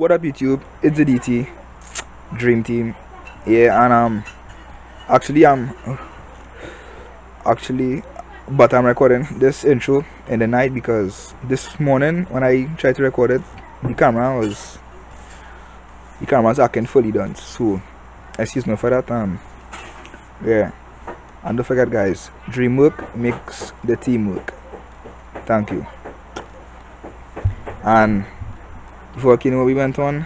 What up YouTube, it's the DT Dream Team. Yeah, and I'm recording this intro in the night because this morning when I tried to record it, the camera's acting fully done, so excuse me for that. Yeah, and don't forget guys, dream work makes the team work. Thank you. And before we went on,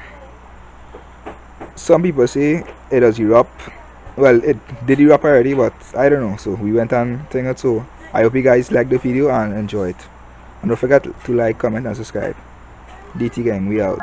some people say it does erupt. Well, it did erupt already, but I don't know, so we went on thing it. So I hope you guys like the video and enjoy it, and don't forget to like, comment and subscribe. DT Gang, we out.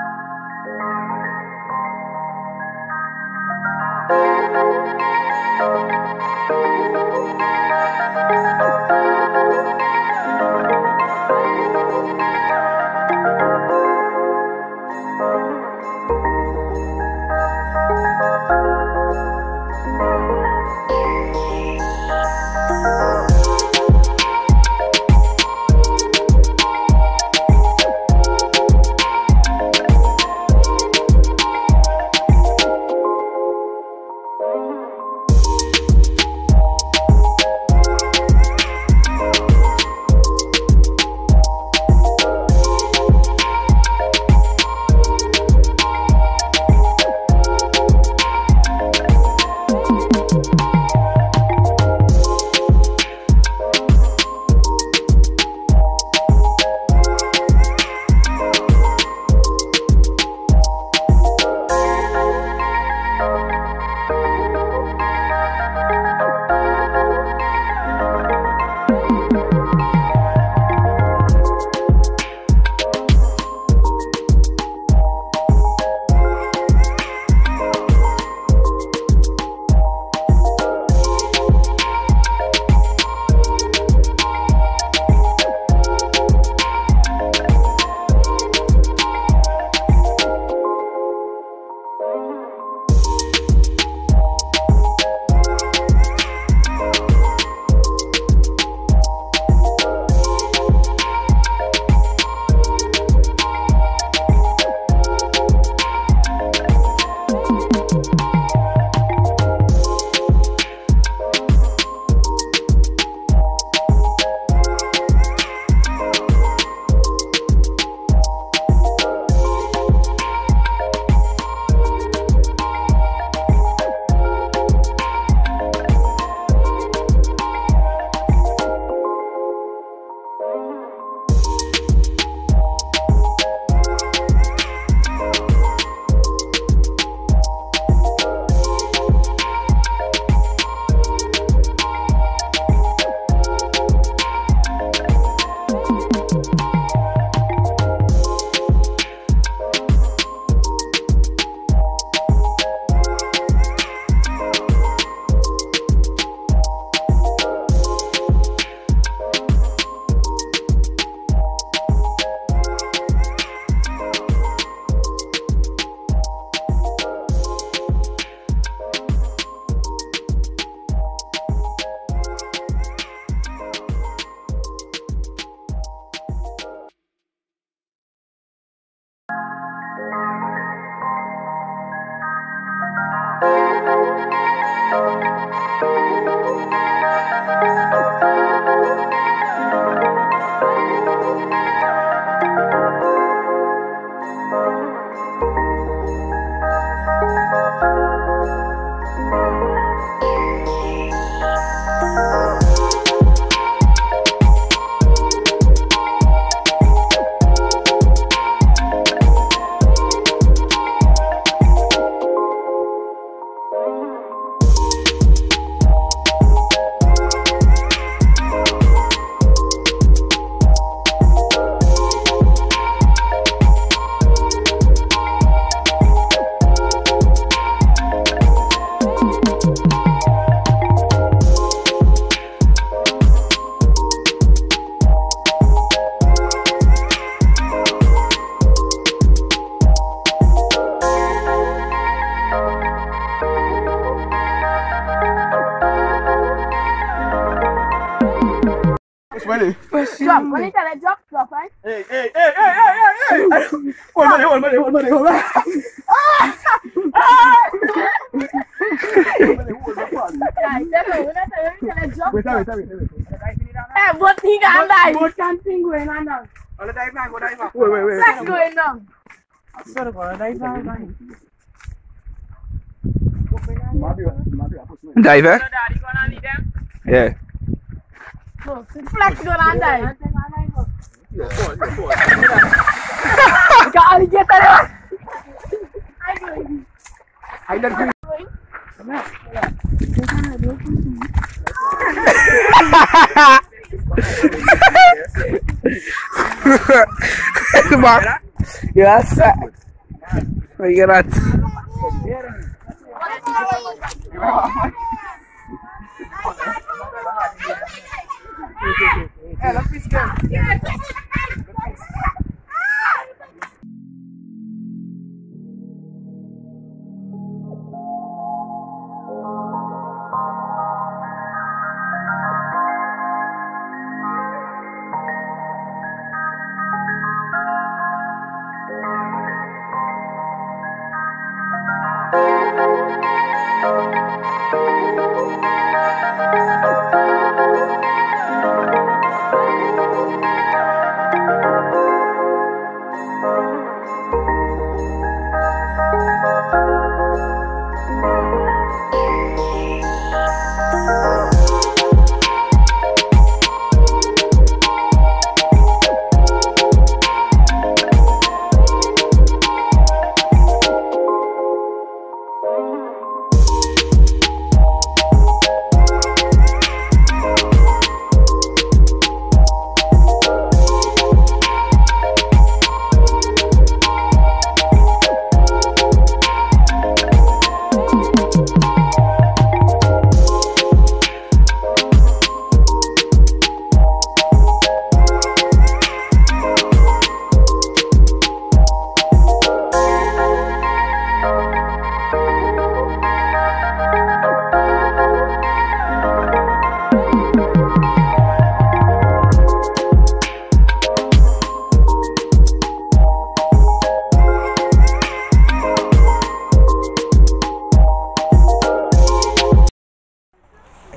Smiley. Drop. When you tell her drop, drop, right? Hey. Hold money. Wait. Both thing and die. Both thing going on now. Go dive now. Wait. What's going on? Sorry, go dive now. Diver? Yeah. Flex gonna die. I don't get that.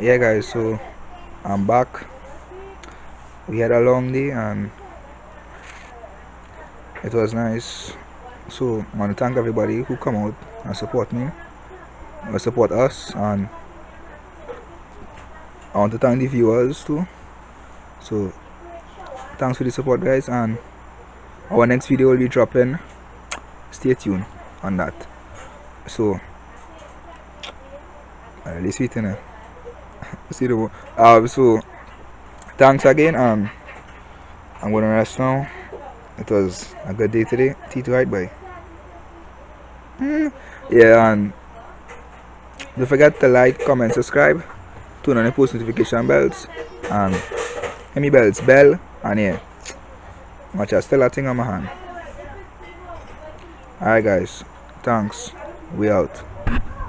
Yeah guys, so I'm back. We had a long day and it was nice, so I want to thank everybody who come out and support me or support us, and I want to thank the viewers too. So thanks for the support guys, and our next video will be dropping. Stay tuned on that. So let's see it now. So thanks again, and I'm gonna rest now. It was a good day today. T2 Hide Bye. Yeah, and don't forget to like, comment, subscribe, turn on the post notification bells, and any bells bell, and yeah, much as still a thing on my hand. Alright guys, thanks, we out.